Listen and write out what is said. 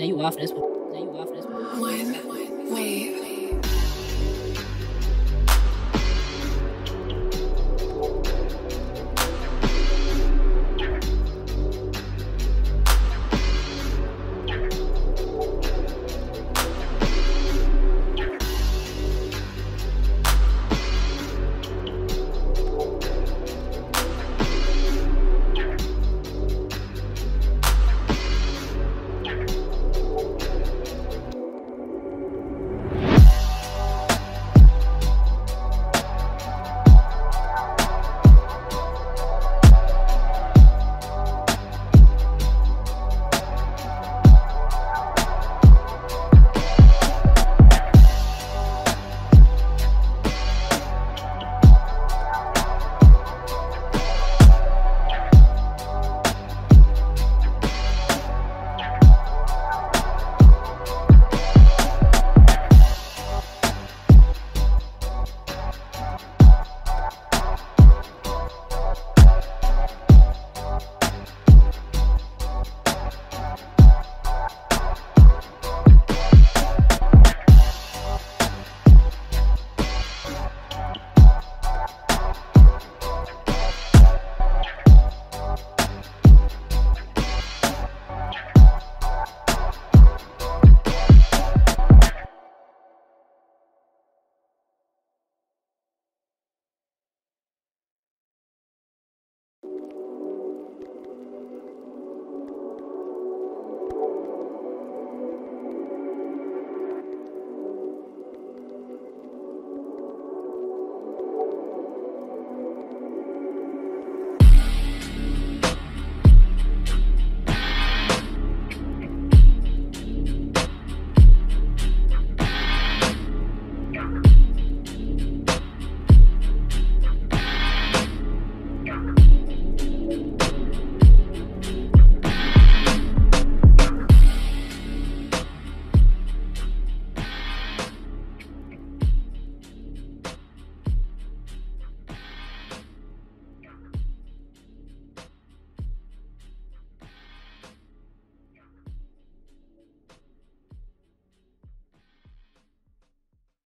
Now you off this one. Wait.